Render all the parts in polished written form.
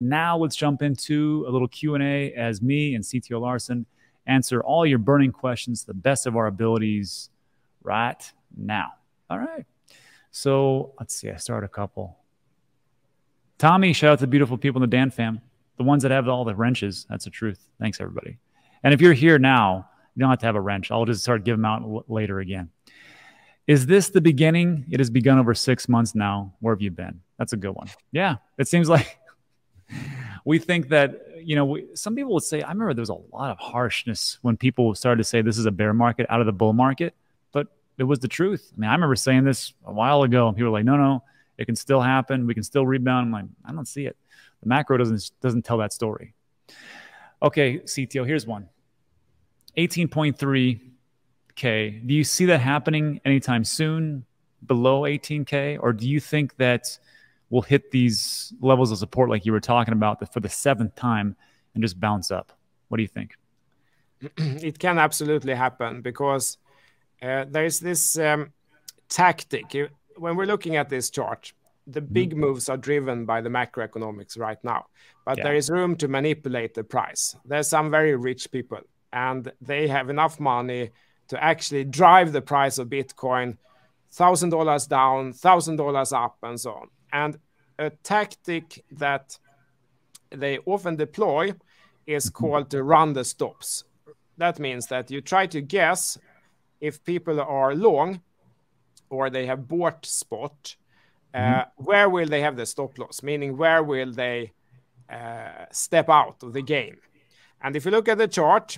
Now let's jump into a little Q&A as me and CTO Larsson answer all your burning questions to the best of our abilities right now. All right. So let's see. I started a couple. Tommy, shout out to the beautiful people in the Dan fam. The ones that have all the wrenches. That's the truth. Thanks, everybody. And if you're here now, you don't have to have a wrench. I'll just start giving them out later again. Is this the beginning? It has begun over 6 months now. Where have you been? That's a good one. Yeah. It seems like we think that, you know, some people would say, I remember there was a lot of harshness when people started to say this is a bear market out of the bull market, but it was the truth. I mean, I remember saying this a while ago and people were like, no, no, it can still happen. We can still rebound. I'm like, I don't see it. The macro doesn't tell that story. Okay, CTO, here's one. 18.3K. Do you see that happening anytime soon below 18K? Or do you think that we'll hit these levels of support like you were talking about for the 7th time and just bounce up? What do you think? It can absolutely happen because there is this tactic. When we're looking at this chart, the big moves are driven by the macroeconomics right now, but there is room to manipulate the price. There's some very rich people and they have enough money to actually drive the price of Bitcoin $1,000 down, $1,000 up and so on. And a tactic that they often deploy is called to run the stops. That means that you try to guess if people are long or they have bought spot, where will they have the stop loss? Meaning where will they step out of the game? And if you look at the chart,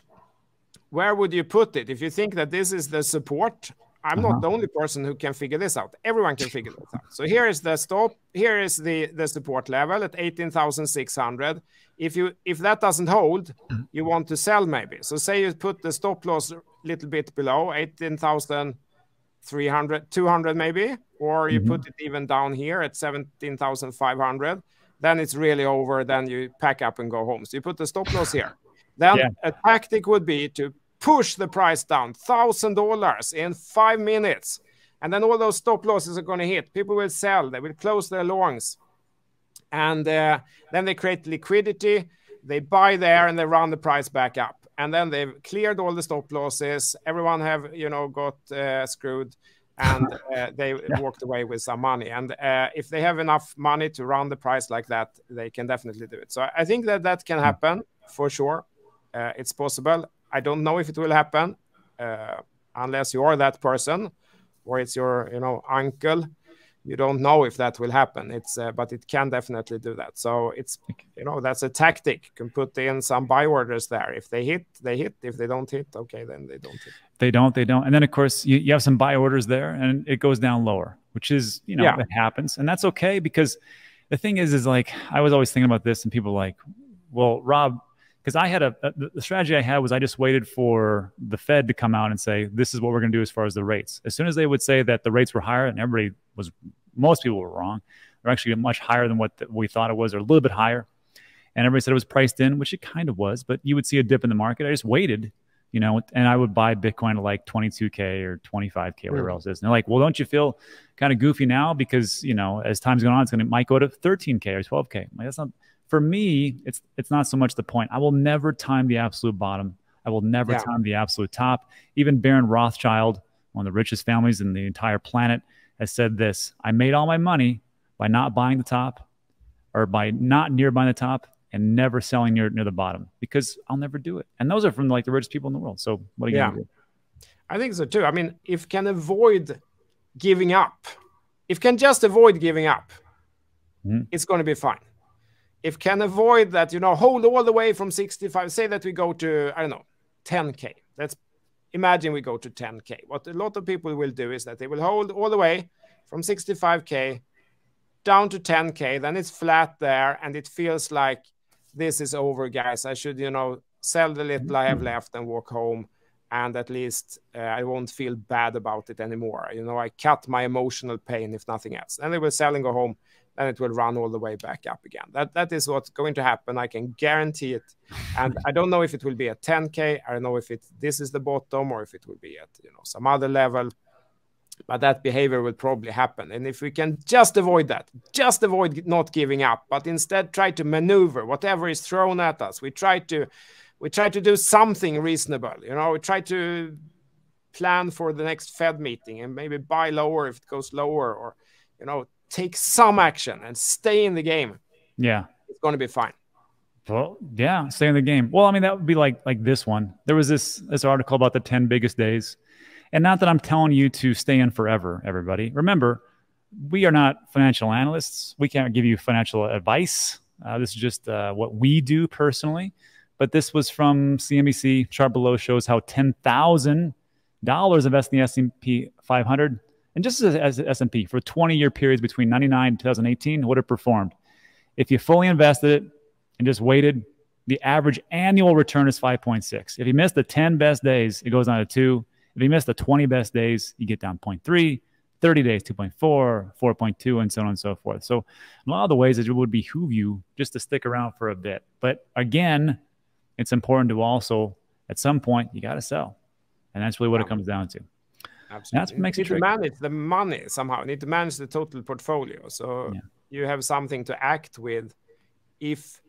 where would you put it? If you think that this is the support, I'm not the only person who can figure this out. Everyone can figure this out. So here is the stop. Here is the support level at 18,600. If that doesn't hold, you want to sell maybe. So say you put the stop loss a little bit below 18,300, 200 maybe, or you put it even down here at 17,500. Then it's really over. Then you pack up and go home. So you put the stop loss here. Then a tactic would be to push the price down $1,000 in 5 minutes. And then all those stop losses are going to hit. People will sell. They will close their longs. And then they create liquidity. They buy there and they run the price back up. And then they've cleared all the stop losses. Everyone have, you know, got screwed and they walked away with some money. And if they have enough money to run the price like that, they can definitely do it. So I think that that can happen for sure. It's possible. I don't know if it will happen unless you are that person or it's your, you know, uncle. You don't know if that will happen. It's but it can definitely do that. So it's, you know, that's a tactic. You can put in some buy orders there. If they hit, they hit. If they don't hit, okay, then they don't hit. They don't, they don't. And then of course you have some buy orders there and it goes down lower, which is, you know, it happens. And that's okay, because the thing is like, I was always thinking about this and people like, well, Rob, because I had the strategy I had was I just waited for the Fed to come out and say, this is what we're going to do as far as the rates. As soon as they would say that the rates were higher and everybody was, most people were wrong. They're actually much higher than what we thought it was, or a little bit higher. And everybody said it was priced in, which it kind of was, but you would see a dip in the market. I just waited, you know, and I would buy Bitcoin at like 22K or 25K, or whatever else it is. And they're like, well, don't you feel kind of goofy now? Because, you know, as time's going on, it might go to 13K or 12K. Like, that's not... For me, it's not so much the point. I will never time the absolute bottom. I will never time the absolute top. Even Baron Rothschild, one of the richest families in the entire planet, has said this: I made all my money by not buying the top, or by not near buying the top and never selling near the bottom, because I'll never do it. And those are from like the richest people in the world. So what are you gonna do? I think so too. I mean, if can avoid giving up, if can just avoid giving up, it's going to be fine. If can avoid that, you know, hold all the way from 65, say that we go to, I don't know, 10K. Let's imagine we go to 10K. What a lot of people will do is that they will hold all the way from 65K down to 10K. Then it's flat there and it feels like this is over, guys. I should, you know, sell the little I have left and walk home. And at least I won't feel bad about it anymore. You know, I cut my emotional pain, if nothing else. And they will sell and go home. And it will run all the way back up again. That is what's going to happen. I can guarantee it. And I don't know if it will be at 10K. I don't know if this is the bottom or if it will be at, you know, some other level. but that behavior will probably happen. And if we can just avoid that, just avoid not giving up, but instead try to maneuver whatever is thrown at us. We try to do something reasonable. You know, we try to plan for the next Fed meeting and maybe buy lower if it goes lower, or, you know, take some action and stay in the game. Yeah. It's going to be fine. Well, yeah, stay in the game. Well, I mean, that would be like this one. There was this article about the 10 biggest days. And not that I'm telling you to stay in forever, everybody. Remember, we are not financial analysts. We can't give you financial advice. This is just what we do personally. But this was from CNBC. Chart below shows how $10,000 invested in the S&P 500. And just as S&P for 20-year periods between 1999 and 2018 would have performed. If you fully invested it and just waited, the average annual return is 5.6. If you miss the 10 best days, it goes down to 2. If you miss the 20 best days, you get down 0.3, 30 days, 2.4, 4.2, and so on and so forth. So a lot of the ways it would behoove you just to stick around for a bit. But again, it's important to also, at some point, you got to sell. And that's really what it comes down to. Absolutely. That's what makes it tricky. You need to manage the money somehow. You need to manage the total portfolio. So you have something to act with if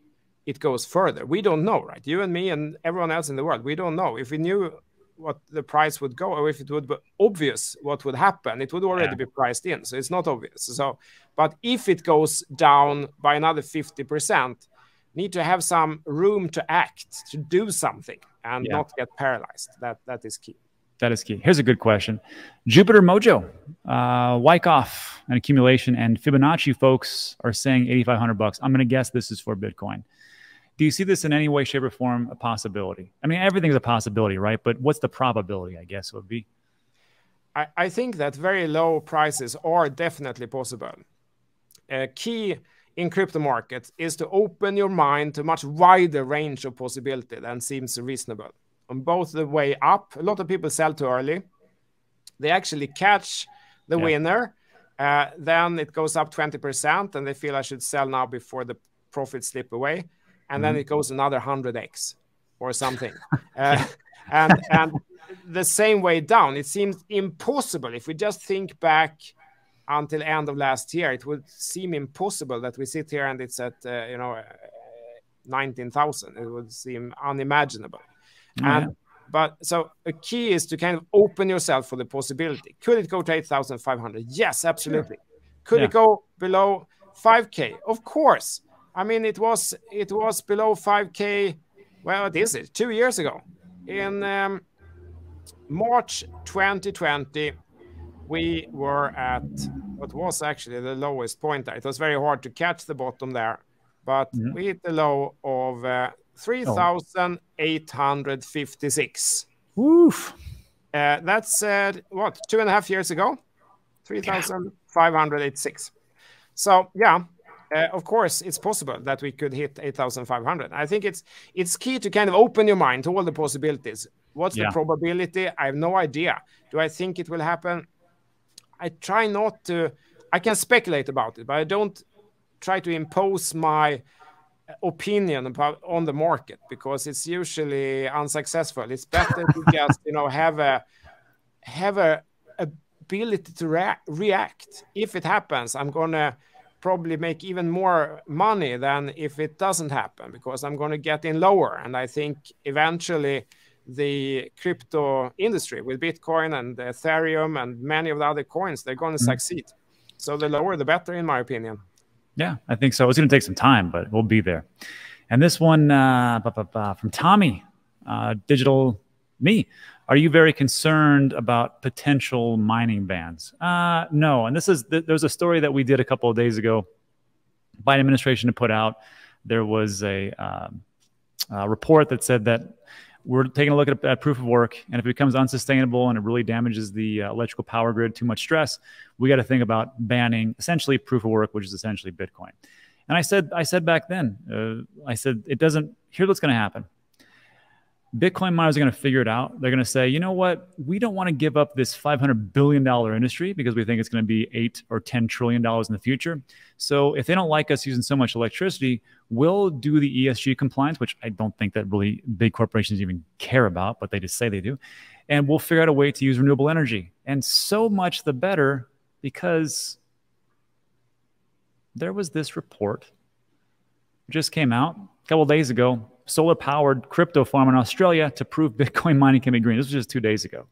it goes further. We don't know, right? You and me and everyone else in the world, we don't know. If we knew what the price would go, or if it would be obvious what would happen, it would already be priced in. So it's not obvious. So, but if it goes down by another 50%, need to have some room to act, to do something, and not get paralyzed. That is key. That is key. Here's a good question. Jupiter Mojo, Wyckoff, and accumulation, and Fibonacci folks are saying $8,500. I'm going to guess this is for Bitcoin. Do you see this in any way, shape, or form a possibility? I mean, everything's a possibility, right? But what's the probability, I guess, would be? I think that very low prices are definitely possible. A key in crypto markets is to open your mind to a much wider range of possibility than seems reasonable. On both the way up, a lot of people sell too early. They actually catch the winner. Then it goes up 20% and they feel I should sell now before the profits slip away. And then it goes another 100x or something. And the same way down, it seems impossible. If we just think back until end of last year, it would seem impossible that we sit here and it's at, 19,000. It would seem unimaginable. But so a key is to kind of open yourself for the possibility. Could it go to 8,500? Yes, absolutely. Could it go below 5K? Of course. I mean, it was below 5K. Well, what is it? 2 years ago, in March 2020, we were at what was actually the lowest point. It was very hard to catch the bottom there, but we hit the low of 3,856. Woof. That's what, 2.5 years ago? 3,586. So yeah, of course it's possible that we could hit 8,500. I think it's key to kind of open your mind to all the possibilities. What's the probability? I have no idea. Do I think it will happen? I try not to. I can speculate about it, but I don't try to impose my opinion about on the market, because it's usually unsuccessful. It's better to just have a ability to react. If it happens, I'm gonna probably make even more money than if it doesn't happen, because I'm gonna get in lower. And I think eventually the crypto industry with Bitcoin and Ethereum and many of the other coins, they're gonna succeed. So the lower the better, in my opinion. Yeah, I think so. It's going to take some time, but we'll be there. And this one from Tommy, Digital Me. Are you very concerned about potential mining bans? No. And this is there's a story that we did a couple of days ago. Biden administration to put out. There was a report that said that we're taking a look at proof of work, and if it becomes unsustainable and it really damages the electrical power grid, too much stress, we got to think about banning essentially proof of work, which is essentially Bitcoin. And I said back then, I said, it doesn't. Here's what's going to happen. Bitcoin miners are going to figure it out. They're going to say, you know what? We don't want to give up this $500 billion industry because we think it's going to be $8 or $10 trillion in the future. So if they don't like us using so much electricity, we'll do the ESG compliance, which I don't think that really big corporations even care about, but they just say they do. And we'll figure out a way to use renewable energy. And so much the better, because there was this report that just came out a couple of days ago. Solar-powered crypto farm in Australia to prove Bitcoin mining can be green. This was just 2 days ago.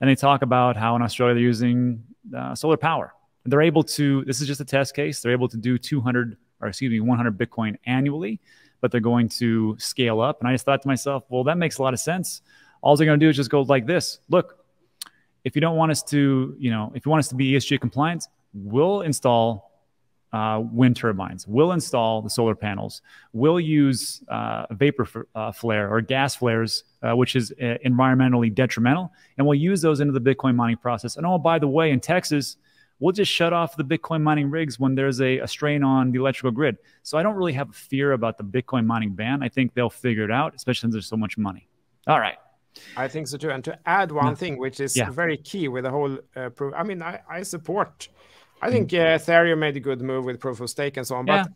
And they talk about how in Australia they're using solar power. They're able to, this is just a test case, they're able to do 100 Bitcoin annually, but they're going to scale up. And I just thought to myself, well, that makes a lot of sense. All they're going to do is just go like this. Look, if you don't want us to, you know, if you want us to be ESG compliant, we'll install wind turbines, we'll install the solar panels, we'll use vapor flare or gas flares, which is environmentally detrimental, and we'll use those into the Bitcoin mining process. And oh, by the way, in Texas, we'll just shut off the Bitcoin mining rigs when there's a strain on the electrical grid. So I don't really have a fear about the Bitcoin mining ban. I think they'll figure it out, especially since there's so much money. All right. I think so too. And to add one thing, which is very key with the whole, I mean, I support. I think Ethereum made a good move with proof of stake and so on, but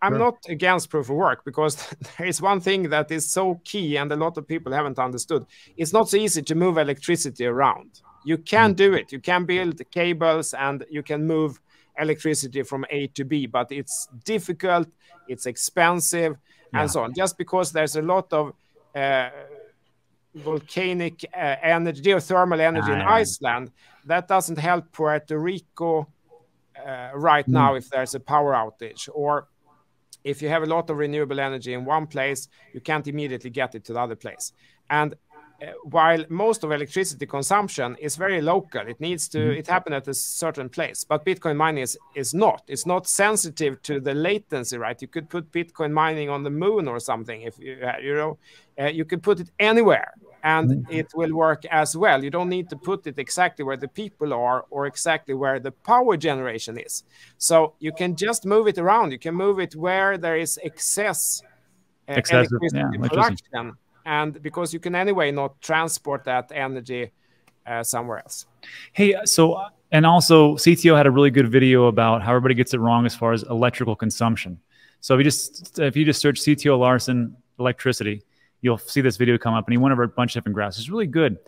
I'm not against proof of work, because there is one thing that is so key and a lot of people haven't understood. It's not so easy to move electricity around. You can do it. You can build cables and you can move electricity from A to B, but it's difficult, it's expensive, and so on. Just because there's a lot of volcanic energy, geothermal energy in Iceland, that doesn't help Puerto Rico right now if there's a power outage, or if you have a lot of renewable energy in one place, you can't immediately get it to the other place. And while most of electricity consumption is very local, it needs to it happen at a certain place, but Bitcoin mining is not. It's not sensitive to the latency, right? You could put Bitcoin mining on the moon or something, if you you could put it anywhere and it will work as well. You don't need to put it exactly where the people are or exactly where the power generation is. So you can just move it around. You can move it where there is excess electricity production. And because you can anyway not transport that energy somewhere else. Hey, so, and also CTO had a really good video about how everybody gets it wrong as far as electrical consumption. So if you just search CTO Larsson electricity, you'll see this video come up, and he went over a bunch of different graphs. It's really good.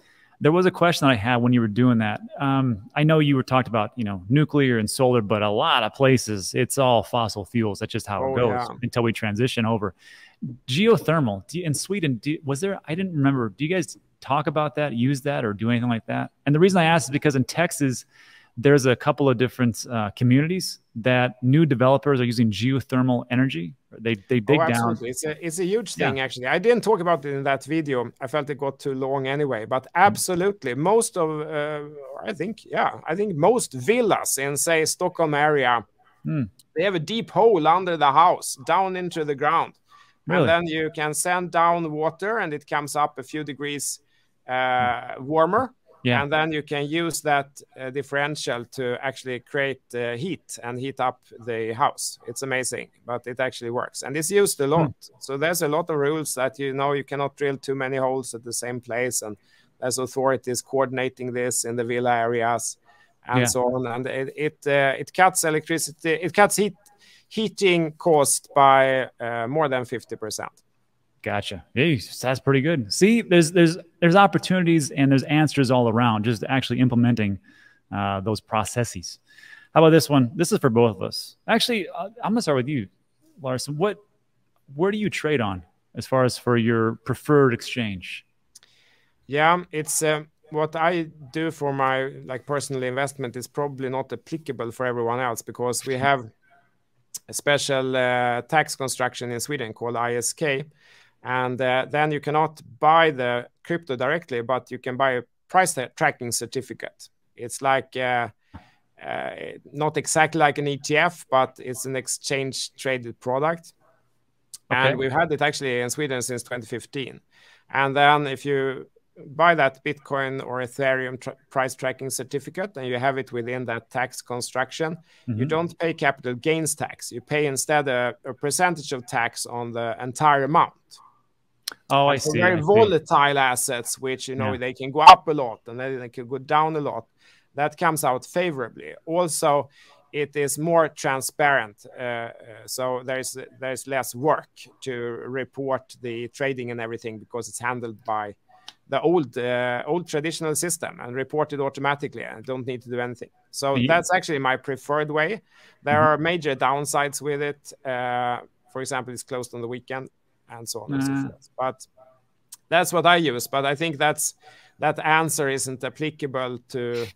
There was a question that I had when you were doing that. I know you were talked about, you know, nuclear and solar, but a lot of places it's all fossil fuels. That's just how it goes until we transition over. Geothermal in Sweden, was there, I didn't remember, do you guys talk about that, use that, or do anything like that? And the reason I asked is because in Texas, there's a couple of different communities that new developers are using geothermal energy. They dig down. It's a huge thing, actually. I didn't talk about it in that video. I felt it got too long anyway. But absolutely, most of, I think most villas in, say, Stockholm area, they have a deep hole under the house, down into the ground. Really? And then you can send down water and it comes up a few degrees warmer. Yeah. And then you can use that differential to actually create heat and heat up the house. It's amazing, but it actually works. And it's used a lot. So there's a lot of rules that, you know, you cannot drill too many holes at the same place. And there's authorities coordinating this in the villa areas and so on. And it cuts electricity, it cuts heating cost by more than 50%. Gotcha. Jeez, that's pretty good. See, there's opportunities and there's answers all around, just actually implementing those processes. How about this one? This is for both of us. Actually, I'm gonna start with you, Larsson. Where do you trade on as far as for your preferred exchange? Yeah, it's what I do for my personal investment is probably not applicable for everyone else, because we have a special tax construction in Sweden called ISK. And then you cannot buy the crypto directly, but you can buy a price tracking certificate. It's like not exactly like an ETF, but it's an exchange traded product. Okay. And we've had it actually in Sweden since 2015. And then if you buy that Bitcoin or Ethereum price tracking certificate and you have it within that tax construction, you don't pay capital gains tax. You pay instead a percentage of tax on the entire amount. Oh, I see. Very volatile assets, which, you know, they can go up a lot and then they can go down a lot. That comes out favorably. Also, it is more transparent. So there's less work to report the trading and everything, because it's handled by the old traditional system and reported automatically. I don't need to do anything. So that's actually my preferred way. There are major downsides with it. For example, it's closed on the weekend and so on and so forth. But that's what I use. But I think that answer isn't applicable to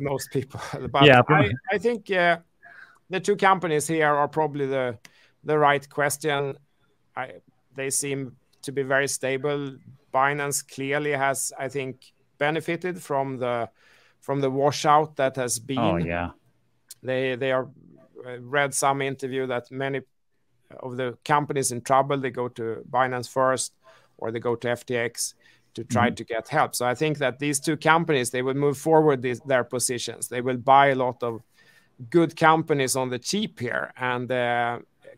most people. But yeah, I think the two companies here are probably the right question. They seem to be very stable. Binance clearly has, I think, benefited from the washout that has been. Oh yeah, they are. I read some interview that many of the companies in trouble, they go to Binance first, or they go to FTX to try to get help. So I think that these two companies, they will move forward their positions. They will buy a lot of good companies on the cheap here and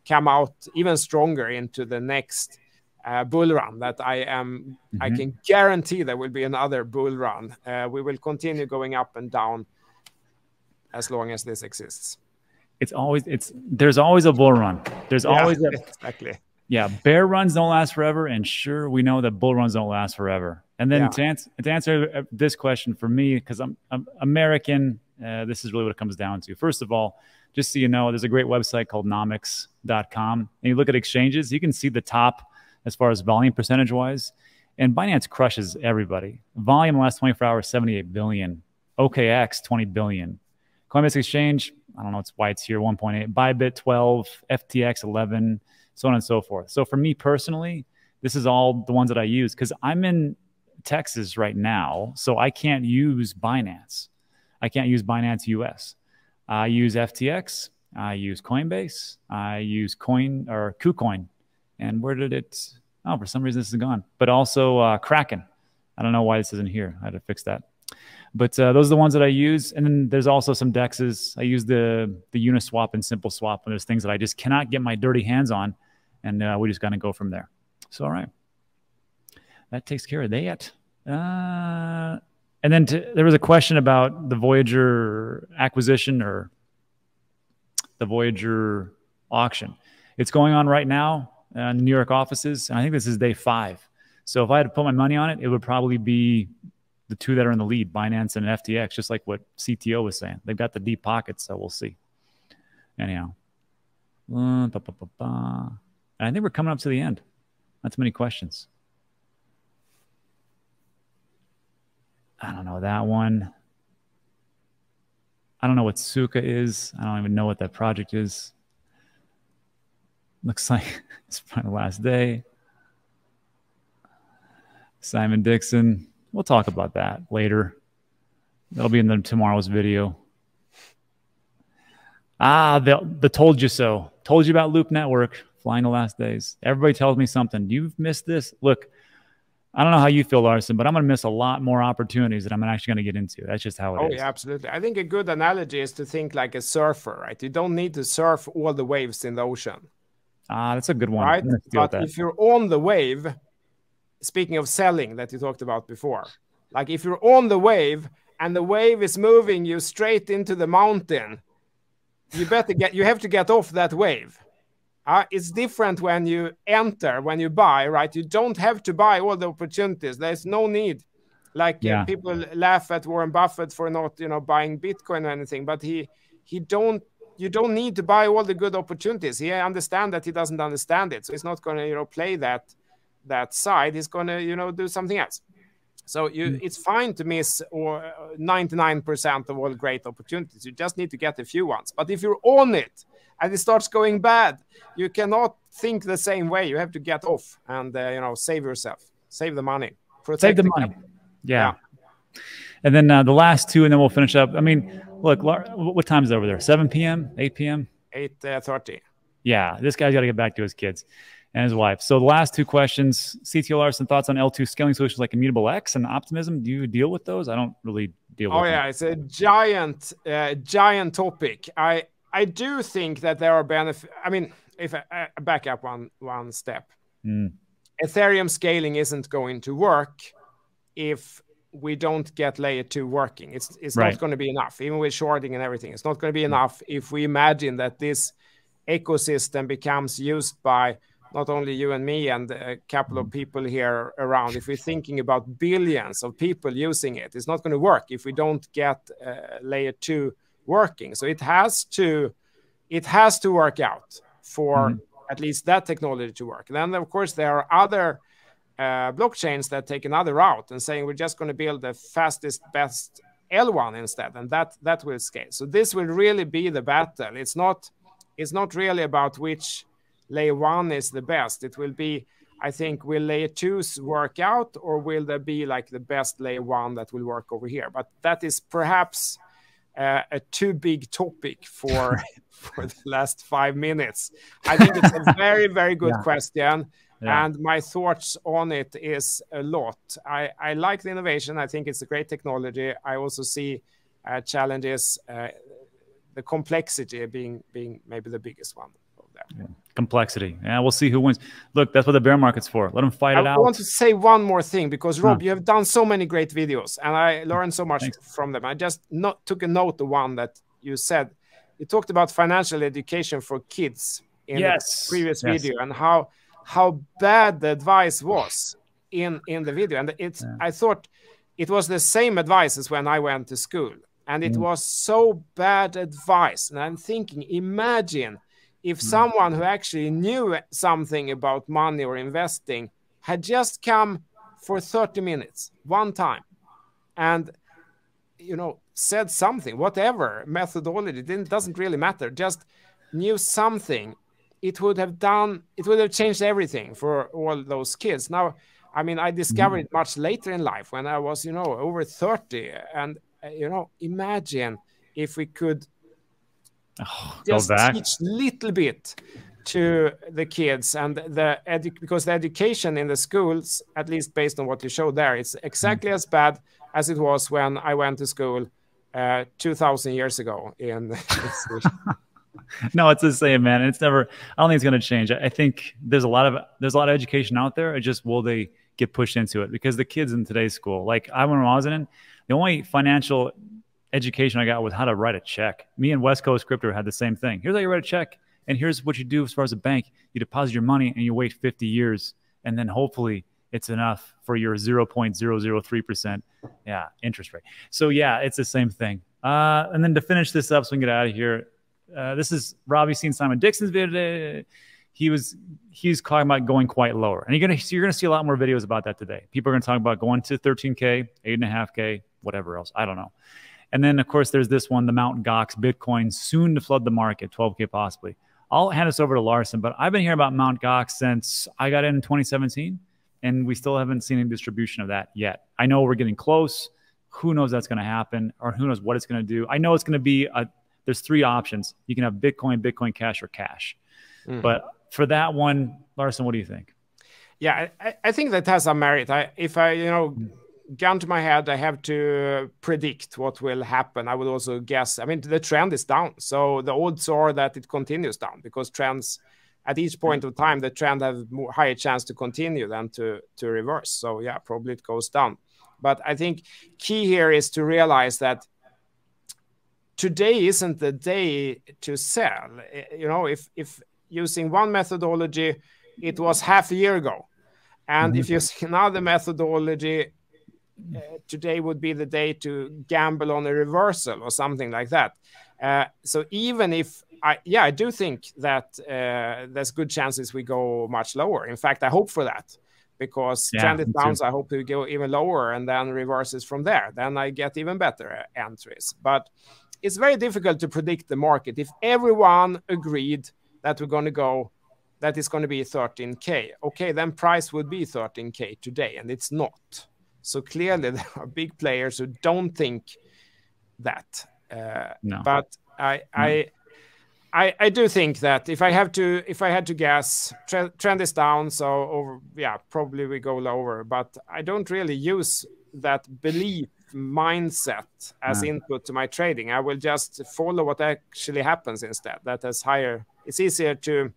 come out even stronger into the next bull run that I am. I can guarantee there will be another bull run. We will continue going up and down as long as this exists. There's always a bull run. There's always a, bear runs don't last forever, and sure, we know that bull runs don't last forever. And then to answer this question for me, because I'm American, this is really what it comes down to. First of all, just so you know, there's a great website called nomics.com, and you look at exchanges, you can see the top as far as volume percentage wise, and Binance crushes everybody. Volume last 24 hours, 78 billion. OKX, 20 billion. Coinbase Exchange, I don't know why it's here, 1.8. Bybit, 12. FTX, 11. So on and so forth. So for me personally, this is all the ones that I use, because I'm in Texas right now, so I can't use Binance. I can't use Binance US. I use FTX. I use Coinbase. I use KuCoin. And where did it? Oh, for some reason this is gone. But also Kraken. I don't know why this isn't here. I had to fix that. But those are the ones that I use. And then there's also some DEXs. I use the Uniswap and SimpleSwap. And there's things that I just cannot get my dirty hands on. And we just got to go from there. So, all right. That takes care of that. And then there was a question about the Voyager acquisition or the Voyager auction. It's going on right now in the New York offices. And I think this is day 5. So if I had to put my money on it, it would probably be the two that are in the lead, Binance and FTX, just like what CTO was saying. They've got the deep pockets, so we'll see. Anyhow. And I think we're coming up to the end. Not too many questions. I don't know that one. I don't know what Suka is. I don't even know what that project is. Looks like it's probably the last day. Simon Dixon. We'll talk about that later. That'll be in tomorrow's video. Ah, the told you so. Told you about Loop Network, flying the last days. Everybody tells me something. You've missed this. Look, I don't know how you feel, Larsson, but I'm going to miss a lot more opportunities that I'm actually going to get into. That's just how it is. Oh, yeah, absolutely. I think a good analogy is to think like a surfer, right? You don't need to surf all the waves in the ocean. Ah, that's a good one. Right? But if you're on the wave... Speaking of selling that you talked about before, like if you're on the wave and the wave is moving you straight into the mountain, you better have to get off that wave. It's different when you enter, when you buy, right? You don't have to buy all the opportunities. There's no need. Like people laugh at Warren Buffett for not, you know, buying Bitcoin or anything, but you don't need to buy all the good opportunities. He understands that he doesn't understand it, so he's not going to, you know, play that side. Is going to, you know, do something else. So it's fine to miss or 99% of all great opportunities. You just need to get a few ones. But if you're on it and it starts going bad, you cannot think the same way. You have to get off and you know, save yourself, save the money, save the money. Yeah. And then the last two, and then we'll finish up. I mean, look, what time is it over there? 7 p.m. 8 p.m. 8:30. Yeah, this guy's got to get back to his kids and his wife. So the last two questions, CTO Larsson, thoughts on L2 scaling solutions like Immutable X and Optimism? Do you deal with those? I don't really deal with them. Oh, yeah, it's a giant, giant topic. I do think that there are benefits. I mean, if I back up one step, Ethereum scaling isn't going to work if we don't get layer 2 working. It's right. Not going to be enough, even with shorting and everything. It's not going to be enough if we imagine that this ecosystem becomes used by not only you and me and a couple of people here around. If we're thinking about billions of people using it, it's not going to work if we don't get layer 2 working. So it has to work out for at least that technology to work. Then, of course, there are other blockchains that take another route and saying we're just going to build the fastest, best L1 instead, and that will scale. So this will really be the battle. It's not really about which layer 1 is the best. It will be, I think, will layer 2s work out, or will there be like the best layer 1 that will work over here? But that is perhaps a too big topic for for the last 5 minutes. I think it's a very, very good question. Yeah. And my thoughts on it is a lot. I like the innovation. I think it's a great technology. I also see challenges, the complexity being maybe the biggest one. Yeah. Complexity. Yeah, we'll see who wins. Look, that's what the bear market's for. Let them fight it out. I want to say one more thing, because Rob, you have done so many great videos, and I learned so much from them. I just took a note of one that you said. You talked about financial education for kids in the previous video, and how bad the advice was in the video. And I thought it was the same advice as when I went to school, and it was so bad advice. And I'm thinking, imagine if someone who actually knew something about money or investing had just come for 30 minutes one time and, you know, said something, whatever methodology, it doesn't really matter, just knew something, it would have changed everything for all those kids. Now, I mean, I discovered it much later in life when I was, you know, over 30. And, you know, imagine if we could just teach a little bit to the kids, and because the education in the schools, at least based on what you showed there, it's exactly as bad as it was when I went to school 2,000 years ago. No, it's the same, man. It's never. I don't think it's going to change. I think there's a lot of education out there. It just, will they get pushed into it? Because the kids in today's school, like when I was in, the only financial education I got was how to write a check. Me and West Coast Crypto had the same thing. Here's how you write a check, and here's what you do as far as a bank. You deposit your money, and you wait 50 years, and then hopefully it's enough for your 0.003% interest rate. So yeah, it's the same thing. And then to finish this up so we can get out of here, this is Rob. You've seen Simon Dixon's video today. He's talking about going quite lower, and you're gonna see a lot more videos about that today. People are gonna talk about going to 13K, 8.5K, whatever else. I don't know. And then, of course, there's this one, the Mount Gox Bitcoin, soon to flood the market, 12K possibly. I'll hand this over to Larsson, but I've been hearing about Mount Gox since I got in 2017, and we still haven't seen any distribution of that yet. I know we're getting close. Who knows that's going to happen, or who knows what it's going to do. I know it's going to be, there's 3 options. You can have Bitcoin, Bitcoin Cash, or Cash. But for that one, Larsson, what do you think? Yeah, I think that has some merit. Gun to my head, I have to predict what will happen. I would also guess. I mean, the trend is down, so the odds are that it continues down, because trends, at each point of time, the trend has a higher chance to continue than to reverse. So yeah, probably it goes down. But I think key here is to realize that today isn't the day to sell. You know, if using one methodology, it was half a year ago, and if you use another methodology, today would be the day to gamble on a reversal or something like that. So even if I do think that there's good chances we go much lower. In fact, I hope for that, because trend is down. I hope we go even lower and then reverses from there. Then I get even better entries. But it's very difficult to predict the market. If everyone agreed that we're going to go, that it's going to be 13K, okay, then price would be 13K today, and it's not. So clearly there are big players who don't think that. But I do think that if I had to guess, trend is down. So probably we go lower. But I don't really use that belief mindset as input to my trading. I will just follow what actually happens instead. That is higher. It's easier to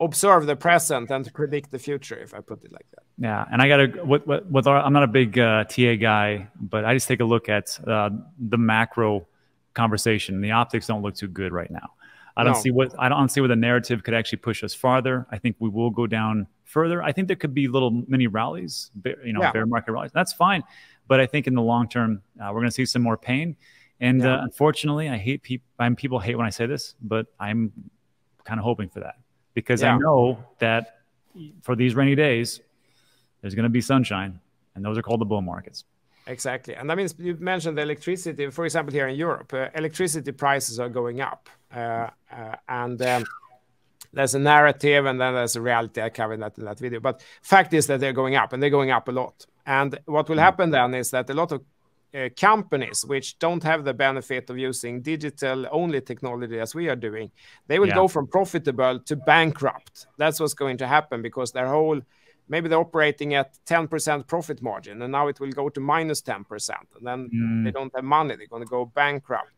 observe the present and predict the future, if I put it like that. Yeah, and I gotta. I'm not a big TA guy, but I just take a look at the macro conversation. The optics don't look too good right now. I don't see what the narrative could actually push us farther. I think we will go down further. I think there could be little mini rallies, you know, bear market rallies. That's fine, but I think in the long term, we're going to see some more pain. And unfortunately, I hate people. People hate when I say this, but I'm kind of hoping for that, because I know that for these rainy days, there's going to be sunshine, and those are called the bull markets. Exactly. And that means you mentioned electricity. For example, here in Europe, electricity prices are going up. There's a narrative, and then there's a reality. I covered that in that video. But fact is that they're going up, and they're going up a lot. And what will happen then is that a lot of companies which don't have the benefit of using digital-only technology as we are doing, they will go from profitable to bankrupt. That's what's going to happen, because their whole... Maybe they're operating at 10% profit margin, and now it will go to minus 10%. And then they don't have money. They're going to go bankrupt.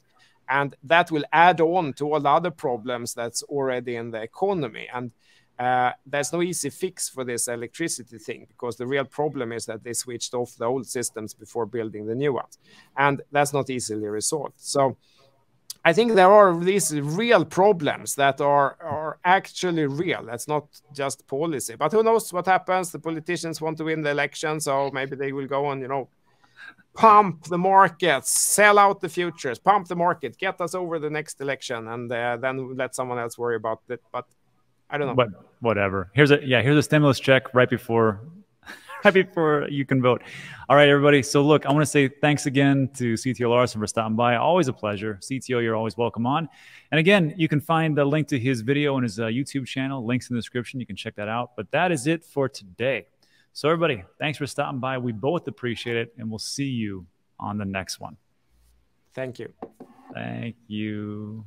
And that will add on to all the other problems that's already in the economy. And there's no easy fix for this electricity thing, because the real problem is that they switched off the old systems before building the new ones. And that's not easily resolved. So I think there are these real problems that are actually real. That's not just policy. But who knows what happens? The politicians want to win the election, so maybe they will go and, you know, pump the markets, sell out the futures, pump the market, get us over the next election, and then let someone else worry about it. But I don't know. But whatever. Here's a stimulus check right before. Happy for you can vote. All right, everybody. So look, I want to say thanks again to CTO Larsson for stopping by. Always a pleasure. CTO, you're always welcome on. And again, you can find the link to his video and his YouTube channel. Links in the description. You can check that out. But that is it for today. So everybody, thanks for stopping by. We both appreciate it. And we'll see you on the next one. Thank you. Thank you.